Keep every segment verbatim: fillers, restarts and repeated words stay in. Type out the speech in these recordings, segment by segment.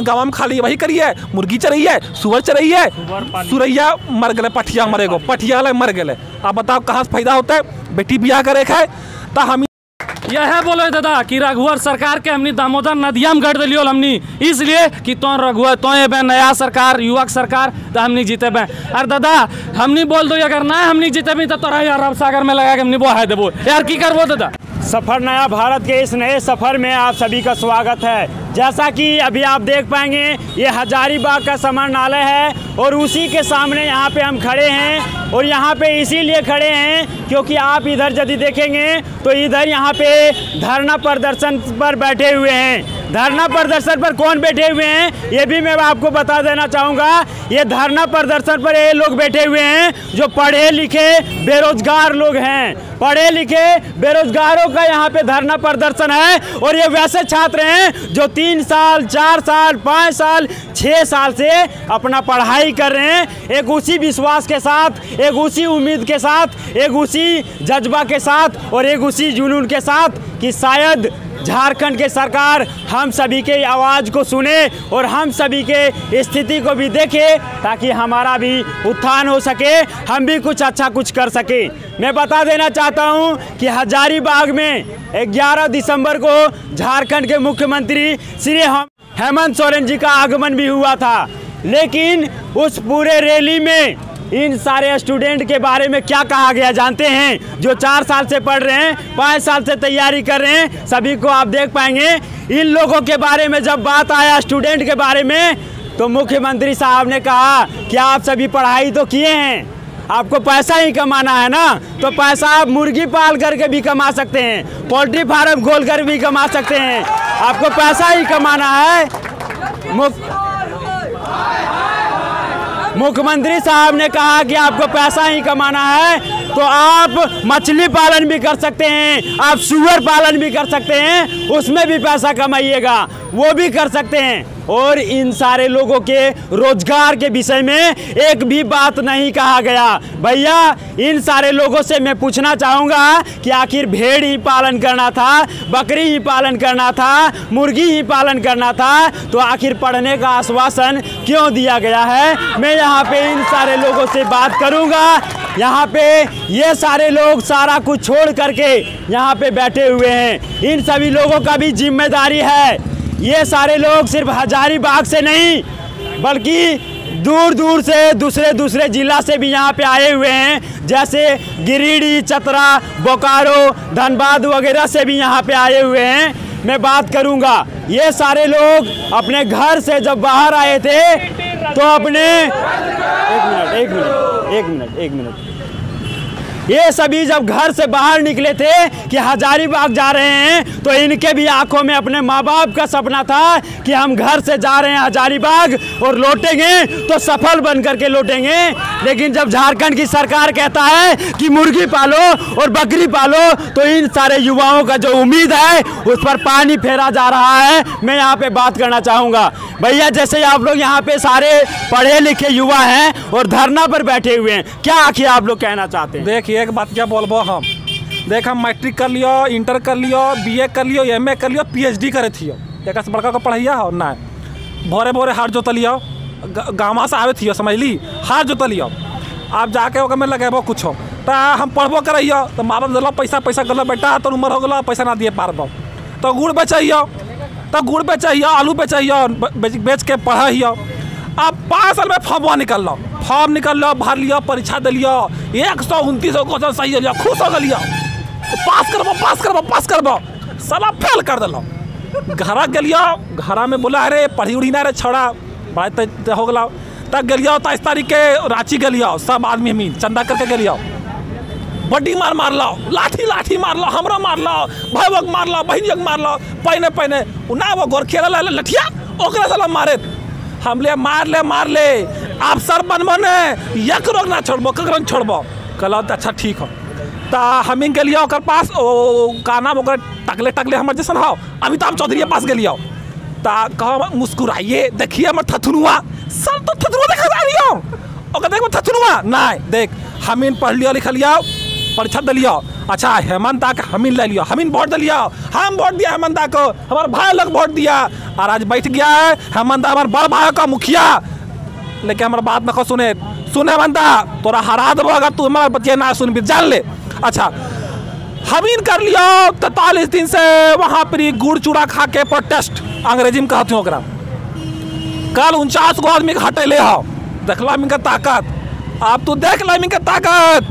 गाँव में खाली वही करी है, मुर्गी चढ़ी है, सुअर चढ़ी है, सुरैया मर गए, पठिया मरे गो, पठिया मर गए। आप बताओ कहाँ से फायदा होता है? बेटी बियाह करे है तो हम यह बोले दादा कि रघुवर सरकार के हमने दामोदर नदिया में गढ़ दिलियो हमने, इसलिए कि तो रघुवर तो बे नया सरकार युवक सरकार तो हमने जीतेबे। अरे दादा हमने बोल दो अगर ना हमने जीतेबी तो तोरा अरब सागर में लगा के हमने बहा देबो यार, की करबो दादा। सफ़र नया भारत के इस नए सफ़र में आप सभी का स्वागत है। जैसा कि अभी आप देख पाएंगे ये हजारीबाग का समरणालय है और उसी के सामने यहाँ पे हम खड़े हैं, और यहाँ पे इसीलिए खड़े हैं क्योंकि आप इधर यदि देखेंगे तो इधर यहाँ पे धरना प्रदर्शन पर बैठे हुए हैं। धरना प्रदर्शन पर कौन बैठे हुए हैं ये भी मैं आपको बता देना चाहूँगा। ये धरना प्रदर्शन पर ये लोग बैठे हुए हैं जो पढ़े लिखे बेरोजगार लोग हैं। पढ़े लिखे बेरोजगारों का यहाँ पे धरना प्रदर्शन है, और ये वैसे छात्र हैं जो तीन साल चार साल पाँच साल छः साल से अपना पढ़ाई कर रहे हैं, एक उसी विश्वास के साथ, एक उसी उम्मीद के साथ, एक उसी जज्बा के साथ और एक उसी जुनून के साथ कि शायद झारखंड के सरकार हम सभी के आवाज़ को सुने और हम सभी के स्थिति को भी देखे ताकि हमारा भी उत्थान हो सके, हम भी कुछ अच्छा कुछ कर सके। मैं बता देना चाहता हूं कि हजारीबाग में ग्यारह दिसंबर को झारखंड के मुख्यमंत्री श्री हेमंत सोरेन जी का आगमन भी हुआ था, लेकिन उस पूरे रैली में इन सारे स्टूडेंट के बारे में क्या कहा गया जानते हैं? जो चार साल से पढ़ रहे हैं, पाँच साल से तैयारी कर रहे हैं, सभी को आप देख पाएंगे। इन लोगों के बारे में जब बात आया स्टूडेंट के बारे में तो मुख्यमंत्री साहब ने कहा कि आप सभी पढ़ाई तो किए हैं, आपको पैसा ही कमाना है ना, तो पैसा आप मुर्गी पाल करके भी कमा सकते हैं, पोल्ट्री फार्म खोल कर भी कमा सकते हैं, आपको पैसा ही कमाना है। मुख्यमंत्री साहब ने कहा कि आपको पैसा ही कमाना है तो आप मछली पालन भी कर सकते हैं, आप सुअर पालन भी कर सकते हैं, उसमें भी पैसा कमाइएगा, वो भी कर सकते हैं। और इन सारे लोगों के रोजगार के विषय में एक भी बात नहीं कहा गया। भैया इन सारे लोगों से मैं पूछना चाहूँगा कि आखिर भेड़ ही पालन करना था, बकरी ही पालन करना था, मुर्गी ही पालन करना था, तो आखिर पढ़ने का आश्वासन क्यों दिया गया है? मैं यहाँ पे इन सारे लोगों से बात करूँगा। यहाँ पे ये सारे लोग सारा कुछ छोड़ करके यहाँ पे बैठे हुए हैं, इन सभी लोगों का भी जिम्मेदारी है। ये सारे लोग सिर्फ हजारीबाग से नहीं बल्कि दूर दूर से दूसरे दूसरे जिला से भी यहाँ पे आए हुए हैं, जैसे गिरिडीह, चतरा, बोकारो, धनबाद वगैरह से भी यहाँ पे आए हुए हैं। मैं बात करूँगा, ये सारे लोग अपने घर से जब बाहर आए थे तो अपने एक मिनट एक मिनट एक मिनट एक मिनट ये सभी जब घर से बाहर निकले थे कि हजारीबाग जा रहे हैं तो इनके भी आंखों में अपने माँ बाप का सपना था कि हम घर से जा रहे हैं हजारीबाग और लौटेंगे तो सफल बन करके लौटेंगे। लेकिन जब झारखंड की सरकार कहता है कि मुर्गी पालो और बकरी पालो तो इन सारे युवाओं का जो उम्मीद है उस पर पानी फेरा जा रहा है। मैं यहाँ पर बात करना चाहूँगा भैया, जैसे आप लोग यहाँ पे सारे पढ़े लिखे युवा हैं और धरना पर बैठे हुए हैं, क्या आखिर आप लोग कहना चाहते हैं? देखिए एक बात क्या बोलबो हम, देख हम मैट्रिक कर लियो, इंटर कर लियो, बीए कर लियो, एमए कर लियो, पीएचडी करे थियो, एक बड़का को पढ़ैया हो ना, भोरे भोरे हाथ जोत लियो, गाँव से आवे थियो समझली, हाथ जोत लियो, आप जाके ओकर में लगेबो कुछ हो तो हम पढ़बो करैयो तो माँ बाप दिलो पैसा पैसा गलो बेटा तो उम्र हो गलो पैसा ना दिए पारबो तो गुड़ बचैयो तो गुड़ बेचियो, आलू बेचियो, बेच के पढ़ियो। अब पाँच साल में फॉर्म निकल लो, फॉर्म निकल लो, भर लियो, परीक्षा दिलियो, एक सौ उनतीस क्वेश्चन सही हो लियो, खुश हो गलियो, पास करबो पास करबो पास करबो, साला फेल कर दिलो। घर गलियो, घर में बोला अरे पढ़ी उढ़ी ना रे छोड़ा, बात हो गलो तब गलियो तेईस तारीख के रांची गलियो, सब आदमी हमी चंदा करके गलियो, बड्डी मार मार लो, लाठी लाठी मार लो, हमरा मार लो, भाई वग मार लो, बहन वग मार लो, पहिने पहिने ना वो गोरखेला ला लठिया ओकरा साला मारे, हमले मार ले मार ले, आप सर बनबो ने एक रोग ना छोड़बो, ककरो छोड़बो कहलो तो अच्छा ठीक हो तो हमें गलियो ओकर पास ओ गाना ओकर टकले टकले हमर जैसन हो अमिताभ चौधरी के पास गलियो तो कहो मुस्कुराइए देखिए हमर थथुनुआ सर तो थथुनुआ देखा जा रही हो ओकर देखो थथुनुआ नहीं देख हम पढ़ लियो लिख लिया परीक्षा दिलिया। अच्छा हेमंता के हमीन ले लिया, हमीन वोट दिलिया, हम वोट दिया हेमंता को, हमारे भाई लोग वोट दिया और आज बैठ गया है हेमंता हमारे बड़ भाई का मुखिया। लेकिन हमारे बात न को सुने, सुन हेमंता तोरा हरा देगा, तू हमारे बच्चे ना सुन भी जान ले। अच्छा हमीन कर लिया तैतालीस दिन से वहाँ पर गुड़ चूड़ा खा के प्रोटेस्ट अंग्रेजी में कहते हो। कल उनचास गो आदमी हटेले हो, देखला मिन के ताकत, आप तो देख ला मिन के ताकत,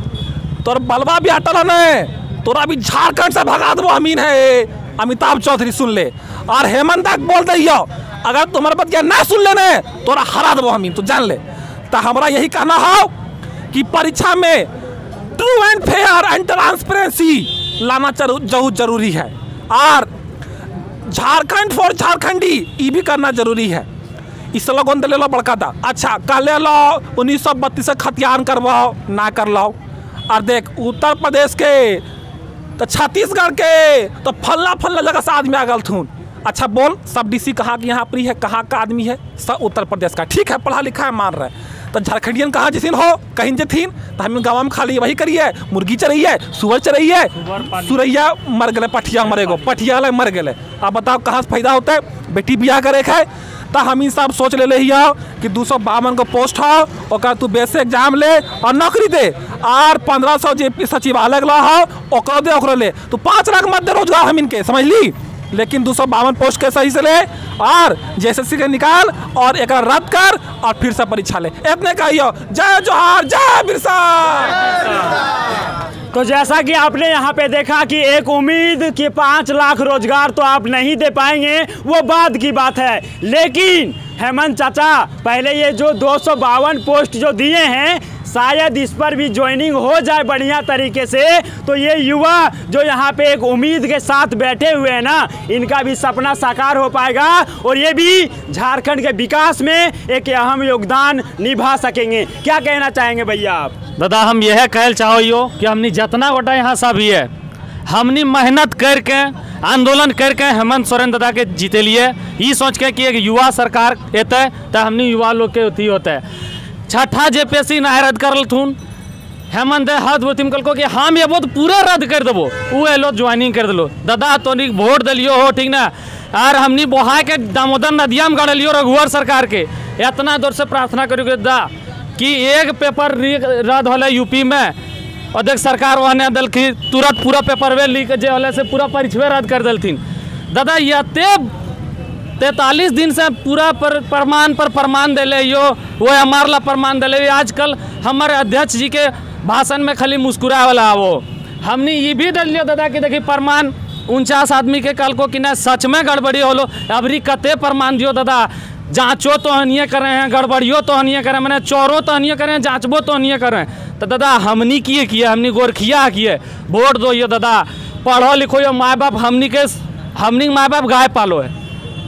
तोर बलवा भी हटल नहीं, तोरा भी झारखंड से भगा दो हमीन है अमिताभ चौधरी, सुन ले। और हेमंत बोल दियो अगर तुम्हारे बतिया ना सुन ले ने तोरा हरा दो हमीन, तो जान ले। तो हमारा यही कहना हो कि परीक्षा में true and fair and transparency लाना बहुत जरूरी है और झारखंड फॉर झारखंडी ये भी करना जरूरी है। इस लोगों ने ले लो बड़का था। अच्छा कहले लो उन्नीस सौ बत्तीस खतियान करवाओ ना कर लो। और देख उत्तर प्रदेश के तो छत्तीसगढ़ के तो फल्ला फल्ला जगह से आदमी आ गल थून। अच्छा बोल सब डीसी कहाँ की यहाँ पर है, कहाँ का आदमी है, सब उत्तर प्रदेश का, ठीक है, पढ़ा लिखा है, मान रहे। तो झारखंडियन कहाँ जिसिन हो कहीं जथिन तो हम गाँव में खाली वही करिए, मुर्गी चरैये, सुअर चरैये, सुरैया मर गए, पठिया मरे गो, पठिया ले मर गए। अब बताओ कहाँ से फायदा होता है, बेटी ब्याह करे है। तो हम इन सब सोच ले, ले ही आओ कि दो सौ बावन को पोस्ट हो और तू बेस एग्जाम ले और नौकरी दे और पंद्रह सौ जे सचिवालय ला हो ओकरो दे ओकरो ले, तो पाँच लाख मत दे रोजगार हम इनके, समझ ली। लेकिन दो सौ बावन पोस्ट के सही से ले और जेएससी के निकाल और एक रद्द कर और फिर से परीक्षा ले, इतने कहियो। जय जोहार, जय बिरसा। तो जैसा कि आपने यहाँ पे देखा कि एक उम्मीद कि पाँच लाख रोजगार तो आप नहीं दे पाएंगे, वो बाद की बात है, लेकिन हेमंत चाचा पहले ये जो दो सौ बावन पोस्ट जो दिए हैं शायद इस पर भी ज्वाइनिंग हो जाए बढ़िया तरीके से, तो ये युवा जो यहाँ पे एक उम्मीद के साथ बैठे हुए हैं ना, इनका भी सपना साकार हो पाएगा और ये भी झारखंड के विकास में एक अहम योगदान निभा सकेंगे। क्या कहना चाहेंगे भैया आप? दादा हम यह कहल चाहो कि हमने जितना गोटा यहाँ सब ही है, हमने मेहनत करके आंदोलन करके हेमंत सोरेन दादा के जीते लिए, ये सोच के कि एक युवा सरकार एते तो हमने युवा लोग के अथी होते। छठा जे पी एस सी ना रद्द कर लथुन हेमंत हाथ बोतिम कल को कि हम एबो तो पूरा रद्द कर देबो, वो एलो ज्वाइनिंग कर दिलो। दादा तो नहीं वोट दिलियो हो, ठीक ना, और हमने बोहा के दामोदर नदिया में गड़लियो रघुवर सरकार के। इतना दूर से प्रार्थना करियो दा कि एक पेपर रद्द होले यूपी में और देख सरकार वहने दल की तुरंत पूरा पेपर वे लीक जे होले से पूरा परीक्षा रद्द कर दिलथिन। दादा ये तैतालीस दिन से पूरा पर प्रमाण पर प्रमाण दिले यो, वो हमार ला प्रमाण दिले। आजकल हमारे अध्यक्ष जी के भाषण में खाली मुस्कुरा वाला वो, हमने ये भी डलियो दादा कि देखिए प्रमाण उनचास आदमी के कल को कि ना सच में गड़बड़ी होलो, अबरी कते प्रमाण दियो दादा, जाँचो तो हनिए कर रहे हैं, गड़बड़ियो तो हनिए कर रहे हैं, मैंने चोरों तो हनिए कर रहे हैं, जाँचबो तो हनिए कर रहे हैं। तो दादा हमनी किए किए, हमनी गोरखिया किए, वोट दो यो दादा, पढ़ो लिखो यो, माँ बाप हमनी के, हमनी माँ बाप गाय पालो है,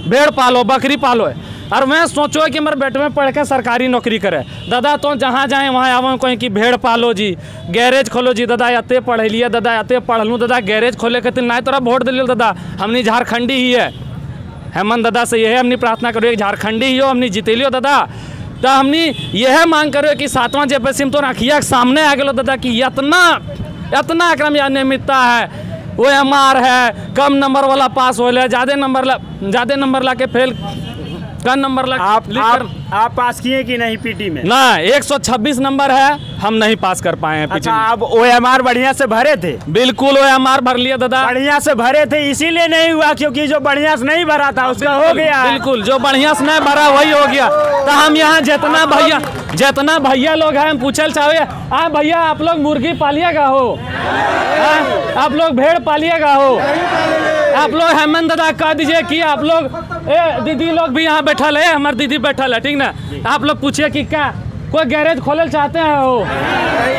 भेड़ पालो, बकरी पालो है, और मैं सोचो है कि मेरे बेटे में पढ़ के सरकारी नौकरी करे। दादा तो जहाँ जाए वहाँ आवाँ कहीं कि भेड़ पालो जी, गैरेज खोलो जी, दादा अते पढ़े लिए, दादा अते पढ़लूँ, दादा गैरेज खोले खातिर ना तोरा वोट दिलियो दादा, हमनी झारखंडी ही है। हेमंत दादा से यह हमनी प्रार्थना करियो झारखंडी ही हो, हमनी जीतेलियो दादा। तो हमनी यह मांग करियो कि सातवां जे पी एस सी में तो आँखिया के सामने आ गलो दादा कि इतना इतना एकरा में अनियमितता है, वो एम आर है, कम नंबर वाला पास हो ले, ज़्यादा नंबर ला ज़्यादा नंबर ला के फेल, कम नंबर ला आप आप, आप पास किए कि नहीं पीटी में? ना एक सौ छब्बीस नंबर है, हम नहीं पास कर पाए हैं। अच्छा आप ओ एम आर बढ़िया से भरे थे? बिल्कुल ओ एम आर भर लिया दादा, बढ़िया से भरे थे, इसीलिए नहीं हुआ क्योंकि जो बढ़िया से नहीं भरा था उसका हो गया। बिल्कुल जो बढ़िया से नहीं भरा वही हो गया। तो हम यहाँ जितना भैया जितना भैया लोग हैं हम पूछल चाहे, हाँ भैया आप लोग मुर्गी पालिएगा हो, आप लोग भेड़ पालिएगा हो, आप लोग हेमंत दादा कह दीजिए कि आप लोग, ए दीदी लोग भी यहाँ बैठल है, हमारे दीदी बैठल है, ठीक ना, आप लोग पूछिए कि क्या कोई गैरेज खोलना चाहते हैं हो,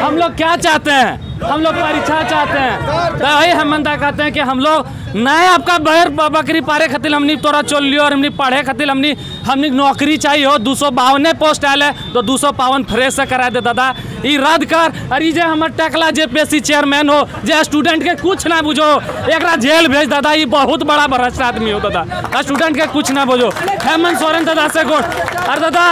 हम लोग क्या चाहते हैं, हम लोग परीक्षा चाहते हैं। तो वही हेमंत दादा कहते हैं कि हम लोग नहीं आपका बहर बकरी पारे खातिर हमने तोरा चोल लियो और हमने पढ़े खातिर हमने हमने नौकरी चाहिए हो। दो सौ बावने पोस्ट आयल है तो दो सौ बावन फ्रेश से करा दे दादा, ये रद्द कर। अरे जे हमारे टकला J P S C chairman हो, जे स्टूडेंट के कुछ ना बुझो, एक जेल भेज दादा, ये बहुत बड़ा भ्रष्ट आदमी हो दादा, स्टूडेंट के कुछ ना बुझो। हेमंत सोरेन दादा से गोट। अरे दादा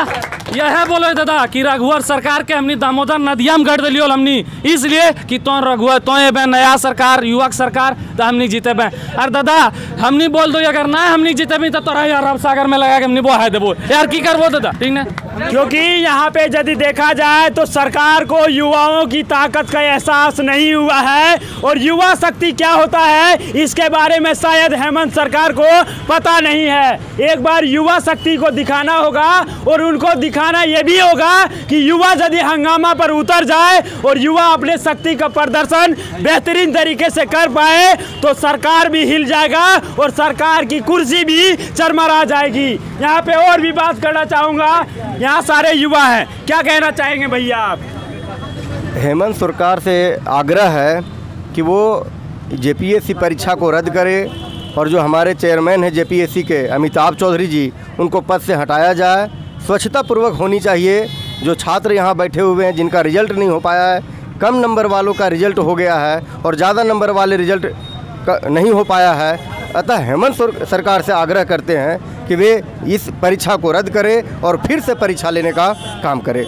यह बोले दादा कि रघुवर सरकार के हमने दामोदर नदिया में गढ़ दिलियो हमने, इसलिए कि तो रघुवर तो ये नया सरकार युवक सरकार तो हमने जीते बे। अरे दादा हमने बोल दो अगर ना हमने जीतेबी तो तोरा अरब सागर में लगा के हमने बहा देबो यार, की करबो दादा ठीक ना। क्योंकि यहाँ पे यदि देखा जाए तो सरकार को युवाओं की ताकत का एहसास नहीं हुआ है, और युवा शक्ति क्या होता है इसके बारे में शायद हेमंत सरकार को पता नहीं है। एक बार युवा शक्ति को दिखाना होगा, और उनको दिखाना यह भी होगा कि युवा यदि हंगामा पर उतर जाए और युवा अपने शक्ति का प्रदर्शन बेहतरीन तरीके से कर पाए तो सरकार भी हिल जाएगा और सरकार की कुर्सी भी चरमरा जाएगी। यहाँ पे और भी बात करना चाहूँगा, यहाँ सारे युवा हैं, क्या कहना चाहेंगे भैया आप? हेमंत सरकार से आग्रह है कि वो जेपीएससी परीक्षा को रद्द करे और जो हमारे चेयरमैन हैं जेपीएससी के अमिताभ चौधरी जी, उनको पद से हटाया जाए। स्वच्छता पूर्वक होनी चाहिए, जो छात्र यहाँ बैठे हुए हैं जिनका रिजल्ट नहीं हो पाया है, कम नंबर वालों का रिजल्ट हो गया है और ज़्यादा नंबर वाले रिजल्ट नहीं हो पाया है। अतः हेमंत सरकार से आग्रह करते हैं कि वे इस परीक्षा को रद्द करें और फिर से परीक्षा लेने का काम करें।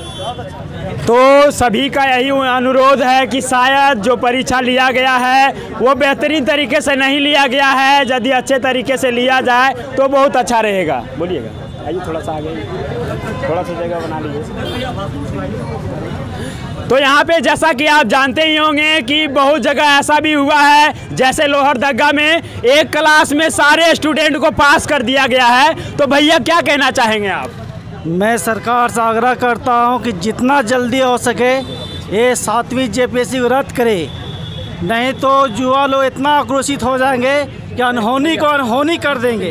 तो सभी का यही अनुरोध है कि शायद जो परीक्षा लिया गया है वो बेहतरीन तरीके से नहीं लिया गया है, यदि अच्छे तरीके से लिया जाए तो बहुत अच्छा रहेगा। बोलिएगा, आइए थोड़ा सा आगे, थोड़ा सा जगह बना लीजिए। तो यहाँ पे जैसा कि आप जानते ही होंगे कि बहुत जगह ऐसा भी हुआ है, जैसे लोहरदगा में एक क्लास में सारे स्टूडेंट को पास कर दिया गया है। तो भैया क्या कहना चाहेंगे आप? मैं सरकार से आग्रह करता हूँ कि जितना जल्दी हो सके ये सातवीं जेपीएससी रद्द करे, नहीं तो युवा लोग इतना आक्रोशित हो जाएंगे कि अनहोनी को अनहोनी कर देंगे।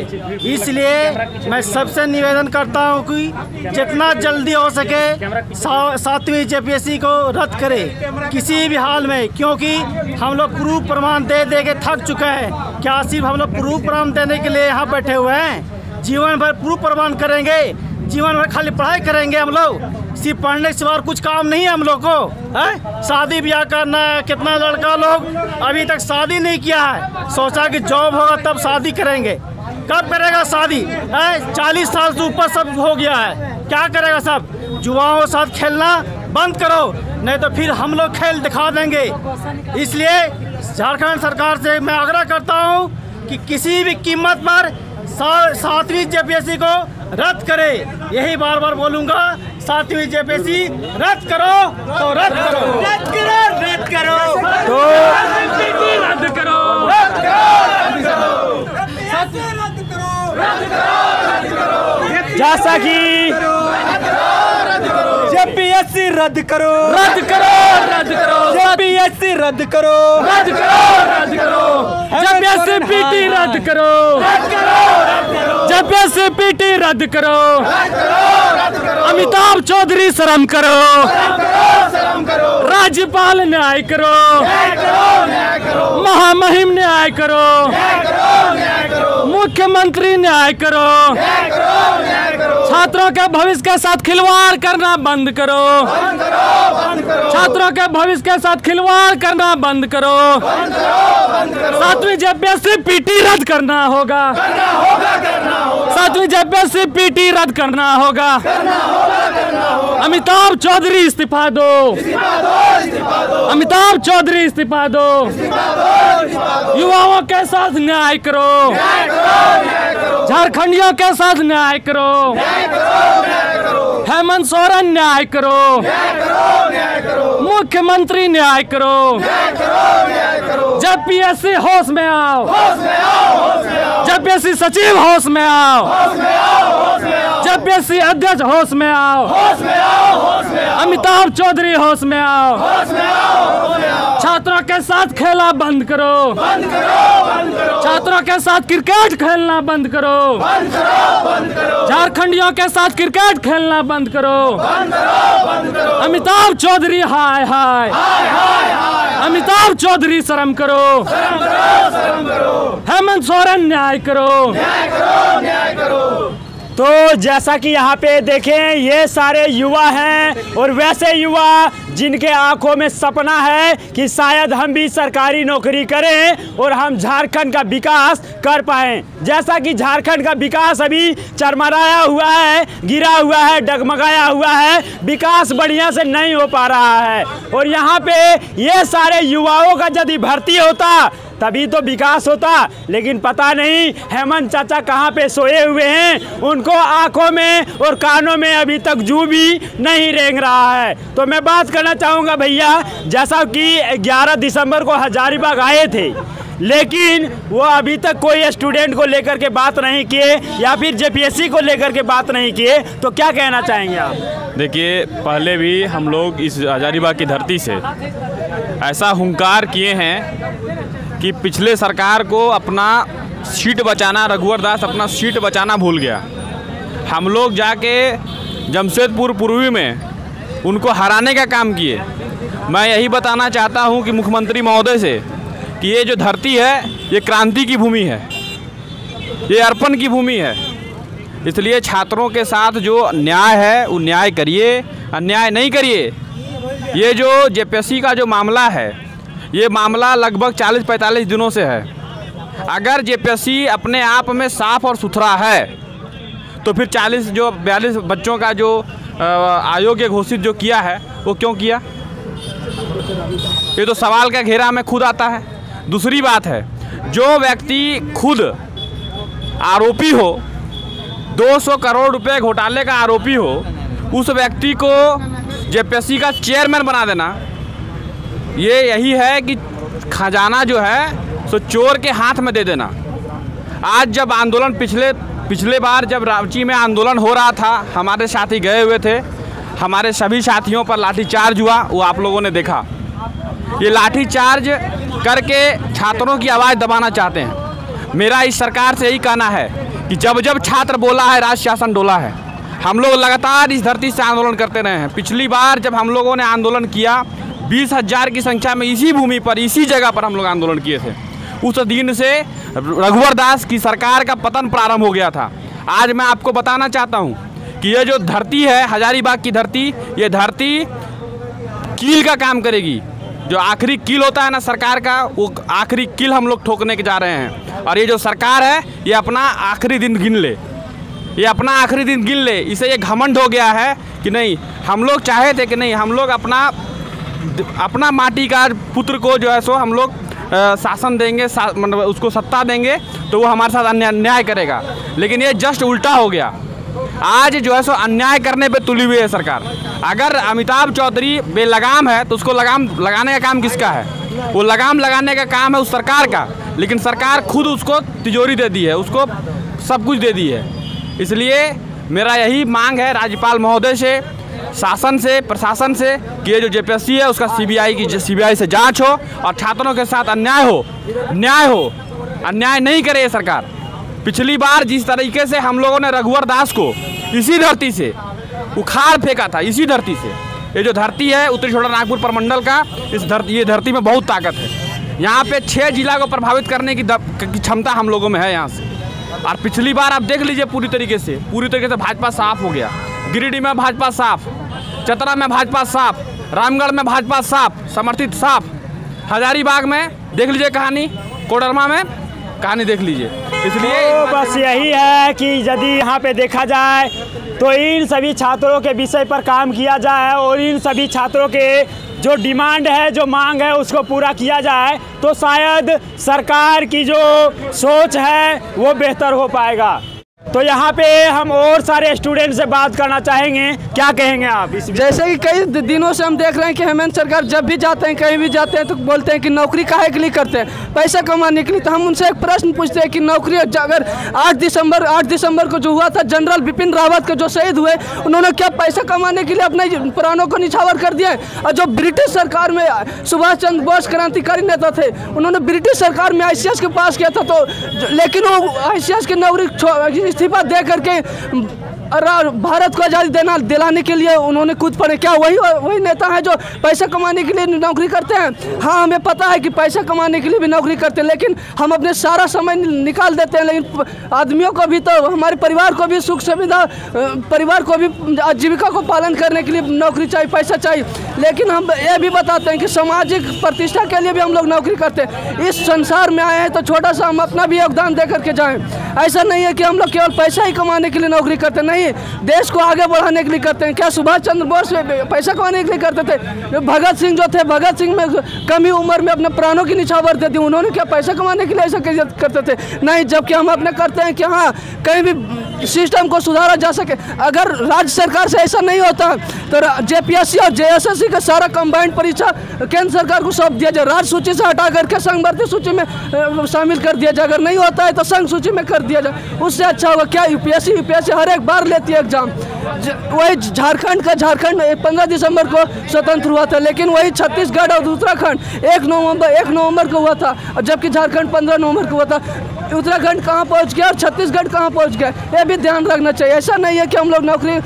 इसलिए मैं सबसे निवेदन करता हूं कि जितना जल्दी हो सके सातवीं जेपीएससी को रद्द करें किसी भी हाल में, क्योंकि हम लोग प्रूफ प्रमाण दे दे के थक चुके हैं। क्या सिर्फ हम लोग प्रूफ प्रमाण देने के लिए यहाँ बैठे हुए हैं? जीवन भर प्रूफ प्रमाण करेंगे, जीवन भर खाली पढ़ाई करेंगे। हम लोग सिर्फ पढ़ने के सिवा कुछ काम नहीं है हम लोग को, है शादी ब्याह करना है। कितना लड़का लोग अभी तक शादी नहीं किया है, सोचा कि जॉब होगा तब शादी करेंगे। कब करेगा शादी? है चालीस साल से ऊपर सब हो गया है, क्या करेगा सब? युवाओं के साथ खेलना बंद करो, नहीं तो फिर हम लोग खेल दिखा देंगे। इसलिए झारखंड सरकार से मैं आग्रह करता हूँ कि किसी भी कीमत पर सातवीं जेपीएससी को रद्द करे। यही बार बार बोलूँगा, सातवीं जेपीएससी रद्द करो तो रद्द करो रद्द करो रद्द करो तो रद्द करो रद्द करो। जैसा कि जेपीएससी रद्द करो रद्द करो रद्द करो जेपीएससी रद्द करो रद्द करो रद्द करो जेपीएससी पीटी रद्द करो रद्द करो जेपीएससी पीटी रद्द करो अमिताभ चौधरी शर्म करो, राज्यपाल न्याय करो, महामहिम न्याय करो, मुख्यमंत्री न्याय करो, छात्रों के भविष्य के साथ खिलवाड़ करना बंद करो, छात्रों के भविष्य के साथ खिलवाड़ करना बंद करो। सातवीं जेपीएससी पीटी रद्द करना होगा, सातवीं जेपीएससी पीटी रद्द करना होगा। अमिताभ चौधरी इस्तीफा दो, अमिताभ चौधरी इस्तीफा दो। युवाओं के साथ न्याय करो, झारखंडियों के साथ न्याय करो, हेमंत सोरेन न्याय करो, मुख्यमंत्री न्याय करो। जेपीएससी होश में आओ, जेपीएससी सचिव होश में आओ, जेपीएससी अध्यक्ष होश में आओ, अमिताभ चौधरी होश में आओ। छात्रों के साथ खेला बंद करो, छात्रों के साथ क्रिकेट खेलना बंद करो, झारखंडियों के साथ क्रिकेट खेलना बंद करो। अमिताभ चौधरी हाय हाय, अमिताभ चौधरी शर्म करो, हेमंत सोरेन न्याय करो, न्याय करो, न्याय करो। तो जैसा कि यहाँ पे देखें ये सारे युवा हैं और वैसे युवा जिनके आंखों में सपना है कि शायद हम भी सरकारी नौकरी करें और हम झारखंड का विकास कर पाएँ। जैसा कि झारखंड का विकास अभी चरमराया हुआ है, गिरा हुआ है, डगमगाया हुआ है, विकास बढ़िया से नहीं हो पा रहा है। और यहाँ पे ये सारे युवाओं का यदि भर्ती होता तभी तो विकास होता, लेकिन पता नहीं हेमंत चाचा कहाँ पे सोए हुए हैं, उनको आंखों में और कानों में अभी तक जू भी नहीं रेंग रहा है। तो मैं बात करना चाहूँगा भैया, जैसा कि ग्यारह दिसंबर को हजारीबाग आए थे लेकिन वो अभी तक कोई स्टूडेंट को लेकर के बात नहीं किए या फिर जेपीएससी को लेकर के बात नहीं किए, तो क्या कहना चाहेंगे आप? देखिए, पहले भी हम लोग इस हजारीबाग की धरती से ऐसा हुंकार किए हैं कि पिछले सरकार को अपना सीट बचाना, रघुवर दास अपना सीट बचाना भूल गया। हम लोग जाके जमशेदपुर पूर्वी में उनको हराने का काम किए। मैं यही बताना चाहता हूं कि मुख्यमंत्री महोदय से कि ये जो धरती है ये क्रांति की भूमि है, ये अर्पण की भूमि है, इसलिए छात्रों के साथ जो न्याय है वो न्याय करिए, अन्याय नहीं करिए। ये जो जेपीएससी का जो मामला है ये मामला लगभग चालीस पैंतालीस दिनों से है। अगर जेपीएससी अपने आप में साफ़ और सुथरा है तो फिर चालीस जो बयालीस बच्चों का जो आयोग घोषित जो किया है वो क्यों किया? ये तो सवाल का घेरा में खुद आता है। दूसरी बात है, जो व्यक्ति खुद आरोपी हो, दो सौ करोड़ रुपए घोटाले का आरोपी हो, उस व्यक्ति को जेपीएससी का चेयरमैन बना देना, ये यही है कि खजाना जो है सो चोर के हाथ में दे देना। आज जब आंदोलन पिछले पिछले बार जब रांची में आंदोलन हो रहा था, हमारे साथी गए हुए थे, हमारे सभी साथियों पर लाठीचार्ज हुआ, वो आप लोगों ने देखा। ये लाठीचार्ज करके छात्रों की आवाज़ दबाना चाहते हैं। मेरा इस सरकार से यही कहना है कि जब जब छात्र बोला है राज शासन डोला है। हम लोग लगातार इस धरती से आंदोलन करते रहे हैं। पिछली बार जब हम लोगों ने आंदोलन किया बीस हज़ार की संख्या में इसी भूमि पर, इसी जगह पर हम लोग आंदोलन किए थे। उस दिन से रघुवर दास की सरकार का पतन प्रारंभ हो गया था। आज मैं आपको बताना चाहता हूं कि ये जो धरती है, हजारीबाग की धरती, ये धरती कील का काम करेगी। जो आखिरी कील होता है ना सरकार का, वो आखिरी कील हम लोग ठोकने के जा रहे हैं। और ये जो सरकार है ये अपना आखिरी दिन गिन ले, ये अपना आखिरी दिन गिन ले। इसे ये घमंड हो गया है कि नहीं, हम लोग चाहे थे कि नहीं, हम लोग अपना अपना माटी का पुत्र को जो है सो हम लोग शासन देंगे, मतलब उसको सत्ता देंगे तो वो हमारे साथ अन्याय करेगा, लेकिन ये जस्ट उल्टा हो गया। आज जो है सो अन्याय करने पे तुली हुई है सरकार। अगर अमिताभ चौधरी बेलगाम है तो उसको लगाम लगाने का काम किसका है? वो लगाम लगाने का काम है उस सरकार का, लेकिन सरकार खुद उसको तिजोरी दे दी है, उसको सब कुछ दे दी है। इसलिए मेरा यही मांग है राज्यपाल महोदय से, शासन से, प्रशासन से कि ये जो जेपीएससी है उसका सीबीआई की सीबीआई से जांच हो और छात्रों के साथ अन्याय हो, न्याय हो, अन्याय नहीं करे ये सरकार। पिछली बार जिस तरीके से हम लोगों ने रघुवर दास को इसी धरती से उखाड़ फेंका था, इसी धरती से, ये जो धरती है उत्तरी छोटा नागपुर प्रमंडल का, इस धरती ये धरती में बहुत ताकत है। यहाँ पे छः जिला को प्रभावित करने की क्षमता हम लोगों में है यहाँ से। और पिछली बार आप देख लीजिए पूरी तरीके से पूरी तरीके से भाजपा साफ हो गया। गिरिडीह में भाजपा साफ, चतरा में भाजपा साफ, रामगढ़ में भाजपा साफ, समर्थित साफ, हजारीबाग में देख लीजिए कहानी, कोडरमा में कहानी देख लीजिए। इसलिए बस यही है कि यदि यहाँ पे देखा जाए तो इन सभी छात्रों के विषय पर काम किया जाए और इन सभी छात्रों के जो डिमांड है, जो मांग है, उसको पूरा किया जाए तो शायद सरकार की जो सोच है वो बेहतर हो पाएगा। तो यहाँ पे हम और सारे स्टूडेंट से बात करना चाहेंगे, क्या कहेंगे आप? जैसे कि कई दिनों से हम देख रहे हैं कि हेमंत सरकार जब भी जाते हैं, कहीं भी जाते हैं तो बोलते हैं कि नौकरी काहे के लिए करते हैं, पैसा कमाने के लिए। तो हम उनसे एक प्रश्न पूछते हैं कि नौकरी, अगर आठ दिसंबर आठ दिसंबर को जो हुआ था, जनरल बिपिन रावत के जो शहीद हुए, उन्होंने क्या पैसा कमाने के लिए अपने प्राणों को निछावर कर दिया? और जो ब्रिटिश सरकार में सुभाष चंद्र बोस क्रांतिकारी नेता थे, उन्होंने ब्रिटिश सरकार में आई सी एस के पास किया था, तो लेकिन वो आई सी एस की नौकरी इस्तीफा दे करके और भारत को आज़ादी देना दिलाने के लिए उन्होंने कूद पड़े। क्या वही वही नेता हैं जो पैसा कमाने के लिए नौकरी करते हैं? हाँ, हमें पता है कि पैसा कमाने के लिए भी नौकरी करते हैं, लेकिन हम अपने सारा समय निकाल देते हैं, लेकिन आदमियों को भी, तो हमारे परिवार को भी सुख सुविधा, परिवार को भी, आजीविका को पालन करने के लिए नौकरी चाहिए, पैसा चाहिए। लेकिन हम ये भी बताते हैं कि सामाजिक प्रतिष्ठा के लिए भी हम लोग नौकरी करते हैं। इस संसार में आए हैं तो छोटा सा हम अपना भी योगदान दे करके जाएँ। ऐसा नहीं है कि हम लोग केवल पैसा ही कमाने के लिए नौकरी करते, नहीं, देश को आगे बढ़ाने के लिए करते हैं। क्या सुभाष चंद्र बोस पैसा कमाने के लिए करते थे? भगत सिंह जो थे, भगत सिंह में कम ही उम्र में अपने प्राणों की निछावर दे दी, उन्होंने क्या पैसा कमाने के लिए ऐसा करते थे? नहीं। जबकि हम अपने करते हैं कि हाँ, कहीं भी सिस्टम को सुधारा जा सके। अगर राज्य सरकार से ऐसा नहीं होता तो जेपीएससी और जेएससी का सारा कंबाइंड परीक्षा केंद्र सरकार को सौंप दिया जाए, राज्य सूची से हटा करके संघ सूची में शामिल कर दिया जाए। अगर नहीं होता है तो संघ सूची में कर दिया जाए, उससे अच्छा होगा। क्या यूपीएससी यूपीएससी हर एक बार लेती है एग्जाम। वही झारखंड का झारखंड पंद्रह दिसंबर को स्वतंत्र हुआ था, लेकिन वही छत्तीसगढ़ और उत्तराखंड एक नवंबर एक नवंबर को हुआ था, जबकि झारखंड पंद्रह नवंबर को हुआ था। उत्तराखंड कहाँ पहुँच गया और छत्तीसगढ़ कहाँ पहुँच गया, ये भी ध्यान रखना चाहिए। ऐसा नहीं है कि हम लोग नौकरी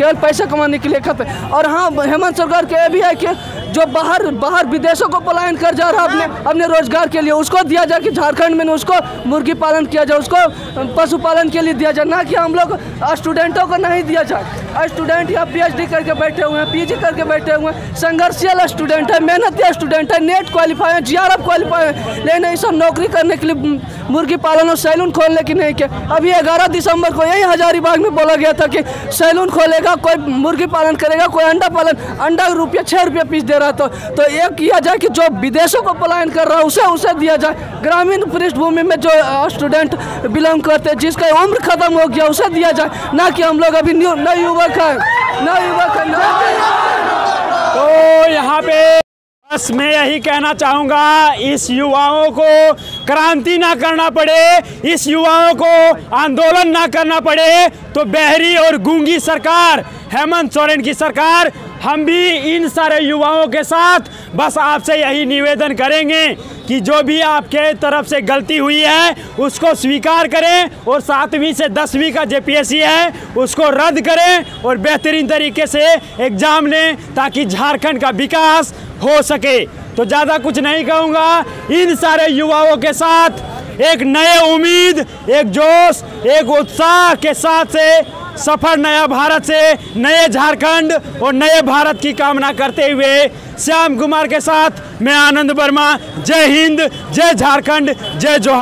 केवल पैसा कमाने के लिए करते। और हाँ, हेमंत सरकार के ये भी है कि जो बाहर बाहर विदेशों को पलायन कर जा रहा है अपने अपने रोजगार के लिए, उसको दिया जाए कि झारखंड में उसको मुर्गी पालन किया जाए, उसको पशुपालन के लिए दिया जाए, ना कि हम लोग स्टूडेंटों को नहीं दिया जाए। स्टूडेंट या पीएचडी करके बैठे हुए हैं, पीजी करके बैठे हुए हैं, संघर्षशील स्टूडेंट है, मेहनती स्टूडेंट है, नेट क्वालिफाई है, जी आर एफ क्वालिफाई है, लेकिन ये सब नौकरी करने के लिए मुर्गी पालन और सैलून खोलने की नहीं किया। अभी ग्यारह दिसंबर को यही हजारीबाग में बोला गया था कि सैलून खोलेगा, कोई मुर्गी पालन करेगा, कोई अंडा पालन, अंडा रुपया छः रुपये पीस दे रहा था। तो ये किया जाए कि जो विदेशों को पलायन कर रहा है उसे उसे दिया जाए। ग्रामीण पृष्ठभूमि में जो स्टूडेंट बिलोंग करते हैं, जिसका उम्र खत्म हो गया, उसे दिया जाए, ना कि हम लोग अभी नए युवक हैं नए युवक हैं। तो यहाँ पे बस मैं यही कहना चाहूँगा, इस युवाओं को क्रांति ना करना पड़े, इस युवाओं को आंदोलन ना करना पड़े, तो बहरी और गूंगी सरकार हेमंत सोरेन की सरकार, हम भी इन सारे युवाओं के साथ बस आपसे यही निवेदन करेंगे कि जो भी आपके तरफ से गलती हुई है उसको स्वीकार करें, और सातवीं से दसवीं का जेपीएससी है उसको रद्द करें और बेहतरीन तरीके से एग्ज़ाम लें, ताकि झारखंड का विकास हो सके। तो ज़्यादा कुछ नहीं कहूँगा, इन सारे युवाओं के साथ एक नए उम्मीद, एक जोश, एक उत्साह के साथ से सफर नया भारत से नए झारखंड और नए भारत की कामना करते हुए श्याम कुमार के साथ मैं आनंद वर्मा, जय हिंद, जय झारखंड, जय जोहार।